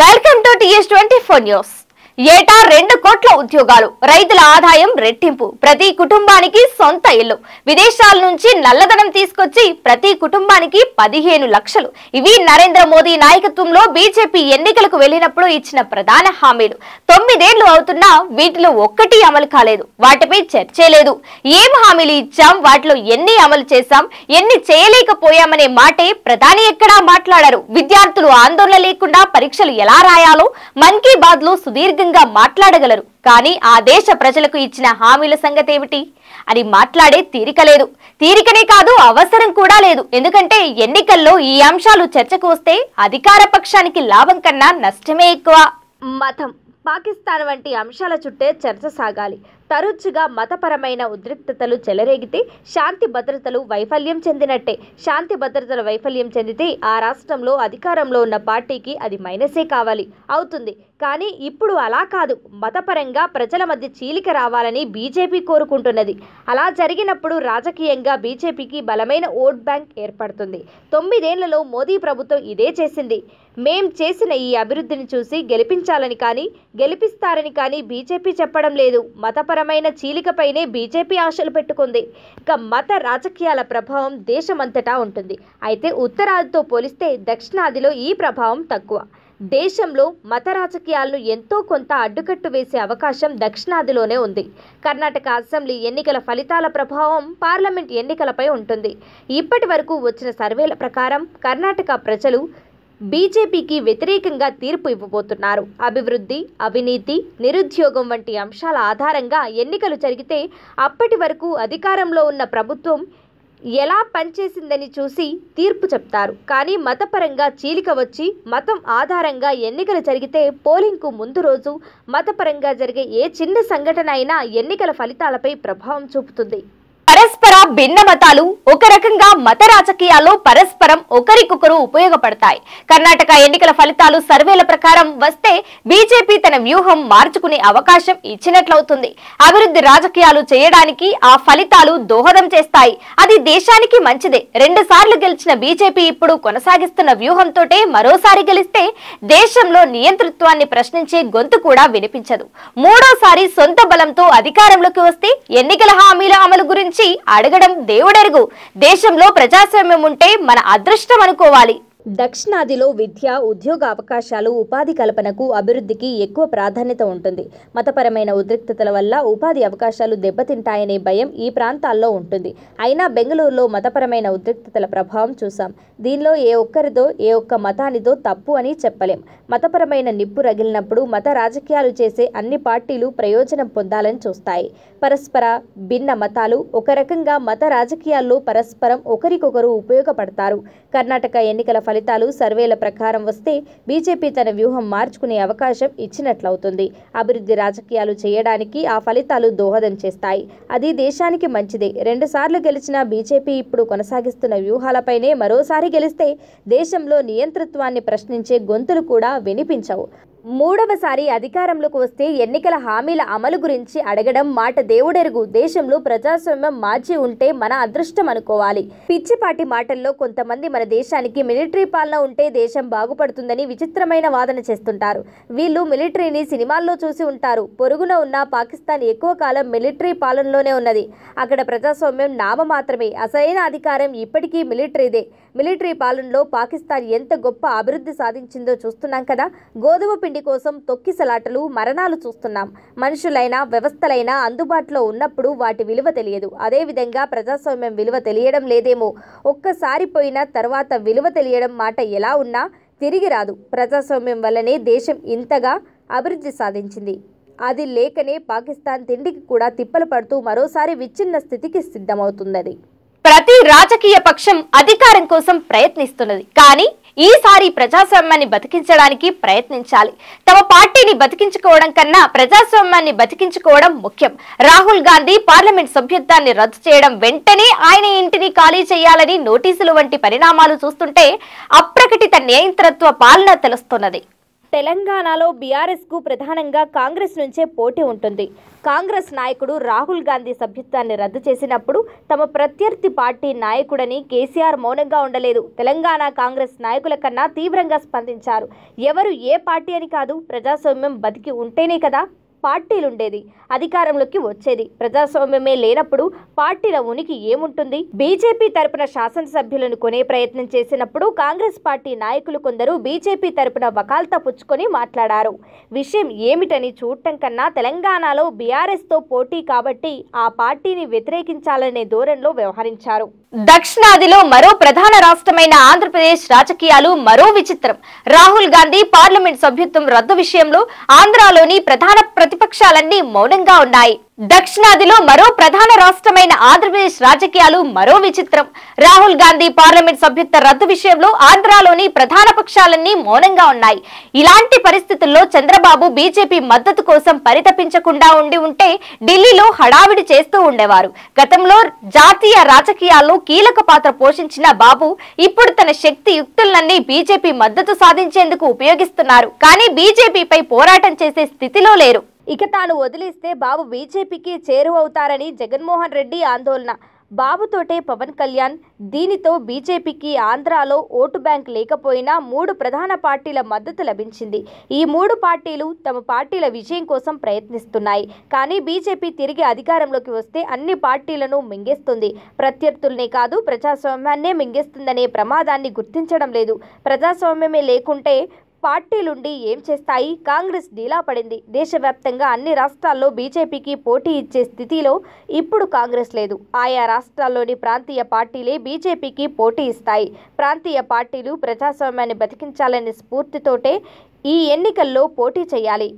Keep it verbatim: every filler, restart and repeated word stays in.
Welcome to T S twenty four news. ఏటా రెండు కోట్ల ఉద్యోగాలు, రైతుల ఆదాయం రెట్టింపు, ప్రతి కుటుంబానికి సొంత ఇల్లు, విదేశాల నుంచి నల్లధనం తీసుకొచ్చి ప్రతి కుటుంబానికి పదిహేను లక్షలు. ఇవి నరేంద్ర మోదీ నాయకత్వంలో బీజేపీ ఎన్నికలకు వెళ్ళినప్పుడు ఇచ్చిన ప్రధాన హామీలు. తొమ్మిదేళ్లు అవుతున్నా వీటిలో ఒక్కటి అమలు కాలేదు, వాటిపై చర్చే లేదు. ఏం హామీలు ఇచ్చాం, వాటిలో ఎన్ని అమలు చేశాం, ఎన్ని చేయలేకపోయామనే మాటే ప్రధాని ఎక్కడా మాట్లాడారు. విద్యార్థులు ఆందోళన లేకుండా పరీక్షలు ఎలా రాయాలో మన్ కీ బాత్ లో సుదీర్ఘ మాట్లాడగలరు, కానీ ఆ దేశ ప్రజలకు ఇచ్చిన హామీల సంగతి ఏమిటి అని మాట్లాడే తీరిక లేదు. తీరికనే కాదు, అవసరం కూడా లేదు. ఎందుకంటే ఎన్నికల్లో ఈ అంశాలు చర్చకు వస్తే అధికార పక్షానికి లాభం కన్నా నష్టమే ఎక్కువ. మతం, పాకిస్తాన్ వంటి అంశాల చుట్టే చర్చ సాగాలి. తరచుగా మతపరమైన ఉద్రిక్తతలు చెలరేగితే శాంతి భద్రతలు వైఫల్యం చెందినట్టే. శాంతి భద్రతలు వైఫల్యం చెందితే ఆ రాష్ట్రంలో అధికారంలో ఉన్న పార్టీకి అది మైనసే కావాలి అవుతుంది. కానీ ఇప్పుడు అలా కాదు. మతపరంగా ప్రజల మధ్య చీలిక రావాలని బీజేపీ కోరుకుంటున్నది. అలా జరిగినప్పుడు రాజకీయంగా బీజేపీకి బలమైన ఓట్ బ్యాంక్ ఏర్పడుతుంది. తొమ్మిదేళ్లలో మోదీ ప్రభుత్వం ఇదే చేసింది. మేం చేసిన ఈ అభివృద్ధిని చూసి గెలిపించాలని కానీ గెలిపిస్తారని కానీ బీజేపీ చెప్పడం లేదు. మతపర చీలికపైనే బీజేపీ ఆశలు పెట్టుకుంది. ఇక మత రాజకీయాల ప్రభావం దేశమంతటా ఉంటుంది. అయితే ఉత్తరాదితో పోలిస్తే దక్షిణాదిలో ఈ ప్రభావం తక్కువ. దేశంలో మత రాజకీయాలను ఎంతో కొంత అడ్డుకట్టు వేసే అవకాశం దక్షిణాదిలోనే ఉంది. కర్ణాటక అసెంబ్లీ ఎన్నికల ఫలితాల ప్రభావం పార్లమెంట్ ఎన్నికలపై ఉంటుంది. ఇప్పటి వరకు వచ్చిన సర్వేల ప్రకారం కర్ణాటక ప్రజలు బీజేపీకి వ్యతిరేకంగా తీర్పు ఇవ్వబోతున్నారు. అభివృద్ధి, అవినీతి, నిరుద్యోగం వంటి అంశాల ఆధారంగా ఎన్నికలు జరిగితే అప్పటి వరకు అధికారంలో ఉన్న ప్రభుత్వం ఎలా పనిచేసిందని చూసి తీర్పు చెప్తారు. కానీ మతపరంగా చీలిక వచ్చి మతం ఆధారంగా ఎన్నికలు జరిగితే పోలింగ్కు ముందు రోజు మతపరంగా జరిగే ఏ చిన్న సంఘటన అయినా ఎన్నికల ఫలితాలపై ప్రభావం చూపుతుంది. పరస్పర భిన్న మతాలు ఒక రకంగా మత రాజకీయాల్లో పరస్పరం ఒకరికొకరు ఉపయోగపడతాయి. కర్ణాటక ఎన్నికల ఫలితాలు సర్వేల ప్రకారం వస్తే బీజేపీ తన వ్యూహం మార్చుకునే అవకాశం ఇచ్చినట్లవుతుంది. అభివృద్ధి రాజకీయాలు చేయడానికి ఆ ఫలితాలు దోహదం చేస్తాయి. అది దేశానికి మంచిదే. రెండు సార్లు గెలిచిన బీజేపీ ఇప్పుడు కొనసాగిస్తున్న వ్యూహంతో మరోసారి గెలిస్తే దేశంలో నియంతృత్వాన్ని ప్రశ్నించే గొంతు కూడా వినిపించదు. మూడోసారి సొంత బలంతో అధికారంలోకి వస్తే ఎన్నికల హామీల అమలు గురించి అడగడం దేవుడెరుగు. దేశంలో ప్రజాస్వామ్యం ఉంటే మన అదృష్టం అనుకోవాలి. దక్షిణాదిలో విద్య, ఉద్యోగ అవకాశాలు, ఉపాధి కల్పనకు, అభివృద్ధికి ఎక్కువ ప్రాధాన్యత ఉంటుంది. మతపరమైన ఉద్రిక్తతల వల్ల ఉపాధి అవకాశాలు దెబ్బతింటాయనే భయం ఈ ప్రాంతాల్లో ఉంటుంది. అయినా బెంగళూరులో మతపరమైన ఉద్రిక్తతల ప్రభావం చూసాం. దీనిలో ఏ ఒక్కరిదో ఏ ఒక్క మతానిదో తప్పు అని చెప్పలేం. మతపరమైన నిప్పు రగిలినప్పుడు మత రాజకీయాలు చేసే అన్ని పార్టీలు ప్రయోజనం పొందాలని చూస్తాయి. పరస్పర భిన్న మతాలు ఒక రకంగా మత రాజకీయాల్లో పరస్పరం ఒకరికొకరు ఉపయోగపడతారు. కర్ణాటక ఎన్నికల ఫలితాలు సర్వేల ప్రకారం వస్తే బీజేపీ తన వ్యూహం మార్చుకునే అవకాశం ఇచ్చినట్లవుతుంది. అభివృద్ధి రాజకీయాలు చేయడానికి ఆ ఫలితాలు దోహదం చేస్తాయి. అది దేశానికి మంచిదే. రెండుసార్లు గెలిచిన బీజేపీ ఇప్పుడు కొనసాగిస్తున్న వ్యూహాలపైనే మరోసారి గెలిస్తే దేశంలో నియంతృత్వాన్ని ప్రశ్నించే గొంతులు కూడా వినిపించవు. మూడవసారి అధికారంలోకి వస్తే ఎన్నికల హామీల అమలు గురించి అడగడం మాట దేవుడెరుగు. దేశంలో ప్రజాస్వామ్యం మార్చి ఉంటే మన అదృష్టం అనుకోవాలి. పిచ్చిపాటి మాటల్లో కొంతమంది మన దేశానికి మిలిటరీ పాలన ఉంటే దేశం బాగుపడుతుందని విచిత్రమైన వాదన చేస్తుంటారు. వీళ్ళు మిలిటరీని సినిమాల్లో చూసి ఉంటారు. పొరుగున ఉన్న పాకిస్తాన్ ఎక్కువ కాలం మిలిటరీ పాలనలోనే ఉన్నది. అక్కడ ప్రజాస్వామ్యం నామ మాత్రమే. అసలైన అధికారం ఇప్పటికీ మిలిటరీదే. మిలిటరీ పాలనలో పాకిస్తాన్ ఎంత గొప్ప అభివృద్ధి సాధించిందో చూస్తున్నాం కదా. గోధుమ పిండి కోసం తొక్కిసలాటలు, మరణాలు చూస్తున్నాం. మనుషులైనా వ్యవస్థలైనా అందుబాటులో ఉన్నప్పుడు వాటి విలువ తెలియదు. అదేవిధంగా ప్రజాస్వామ్యం విలువ తెలియడం లేదేమో. ఒక్కసారి పోయిన తర్వాత విలువ తెలియడం మాట ఎలా ఉన్నా తిరిగి రాదు. ప్రజాస్వామ్యం వల్లనే దేశం ఇంతగా అభివృద్ధి సాధించింది. అది లేకనే పాకిస్తాన్ తిండికి కూడా తిప్పలు పడుతూ మరోసారి విచ్ఛిన్న స్థితికి సిద్ధమవుతున్నది. ప్రతి రాజకీయ పక్షం అధికారం కోసం ప్రయత్నిస్తున్నది. కానీ ఈసారి ప్రజాస్వామ్యాన్ని బతికించడానికి ప్రయత్నించాలి. తమ పార్టీని బతికించుకోవడం కన్నా ప్రజాస్వామ్యాన్ని బతికించుకోవడం ముఖ్యం. రాహుల్ గాంధీ పార్లమెంట్ సభ్యత్వాన్ని రద్దు చేయడం, వెంటనే ఆయన ఇంటిని ఖాళీ చేయాలని నోటీసులు వంటి పరిణామాలు చూస్తుంటే అప్రకటిత నియంతృత్వ పాలన తెలుస్తున్నది. తెలంగాణలో బీఆర్ఎస్ కు ప్రధానంగా కాంగ్రెస్ నుంచే పోటీ ఉంటుంది. కాంగ్రెస్ నాయకుడు రాహుల్ గాంధీ సభ్యత్వాన్ని రద్దు చేసినప్పుడు తమ ప్రత్యర్థి పార్టీ నాయకుడని కేసీఆర్ మౌనంగా ఉండలేదు. తెలంగాణ కాంగ్రెస్ నాయకుల కన్నా తీవ్రంగా స్పందించారు. ఎవరు ఏ పార్టీ అని కాదు, ప్రజాస్వామ్యం బతికి ఉంటేనే కదా పార్టీలుండేది, అధికారంలోకి వచ్చేది. ప్రజాస్వామ్యమే లేనప్పుడు పార్టీల ఉనికి ఏముంటుంది? బీజేపీ తరపున శాసనసభ్యులను కొనే ప్రయత్నం చేసినప్పుడు కాంగ్రెస్ పార్టీ నాయకులు కొందరు బీజేపీ తరపున వకాల్తా పుచ్చుకొని మాట్లాడారు. విషయం ఏమిటని చూడటం కన్నా తెలంగాణలో బీఆర్ఎస్తో పోటీ కాబట్టి ఆ పార్టీని వ్యతిరేకించాలనే ధోరణిలో వ్యవహరించారు. దక్షిణాదిలో మరో ప్రధాన రాష్ట్రమైన ఆంధ్రప్రదేశ్ రాజకీయాలు మరో విచిత్రం. రాహుల్ గాంధీ పార్లమెంట్ సభ్యత్వం రద్దు విషయంలో ఆంధ్రాలోని ప్రధాన ప్రతిపక్షాలన్నీ మౌనంగా ఉన్నాయి. దక్షిణాదిలో మరో ప్రధాన రాష్ట్రమైన ఆంధ్రప్రదేశ్ రాజకీయాలు మరో విచిత్రం. రాహుల్ గాంధీ పార్లమెంట్ సభ్యత్వ రద్దు విషయంలో ఆంధ్రాలోని ప్రధాన పక్షాలన్నీ మౌనంగా ఉన్నాయి. ఇలాంటి పరిస్థితుల్లో చంద్రబాబు బీజేపీ మద్దతు కోసం పరితపించకుండా ఉండి ఉంటే ఢిల్లీలో హడావిడి చేస్తూ ఉండేవారు. గతంలో జాతీయ రాజకీయాల్లో కీలక పాత్ర పోషించిన బాబు ఇప్పుడు తన శక్తి యుక్తులన్నీ బీజేపీ మద్దతు సాధించేందుకు ఉపయోగిస్తున్నారు. కానీ బీజేపీపై పోరాటం చేసే స్థితిలో లేరు. ఇక తాను వదిలేస్తే బాబు బీజేపీకి చేరువవుతారని జగన్మోహన్ రెడ్డి ఆందోళన. బాబుతోటే పవన్ కళ్యాణ్. దీనితో బీజేపీకి ఆంధ్రాలో ఓటు బ్యాంక్ లేకపోయినా మూడు ప్రధాన పార్టీల మద్దతు లభించింది. ఈ మూడు పార్టీలు తమ పార్టీల విజయం కోసం ప్రయత్నిస్తున్నాయి. కానీ బీజేపీ తిరిగి అధికారంలోకి వస్తే అన్ని పార్టీలను మింగేస్తుంది. ప్రత్యర్థులనే కాదు ప్రజాస్వామ్యాన్నే మింగేస్తుందనే ప్రమాదాన్ని గుర్తించడం లేదు. ప్రజాస్వామ్యమే లేకుంటే పార్టీలుండి ఏం చేస్తాయి? కాంగ్రెస్ డీలా పడింది. దేశవ్యాప్తంగా అన్ని రాష్ట్రాల్లో బీజేపీకి పోటీ ఇచ్చే స్థితిలో ఇప్పుడు కాంగ్రెస్ లేదు. ఆయా రాష్ట్రాల్లోని ప్రాంతీయ పార్టీలే బీజేపీకి పోటీ ఇస్తాయి. ప్రాంతీయ పార్టీలు ప్రజాస్వామ్యాన్ని బతికించాలనే స్ఫూర్తితోటే ఈ ఎన్నికల్లో పోటీ చేయాలి.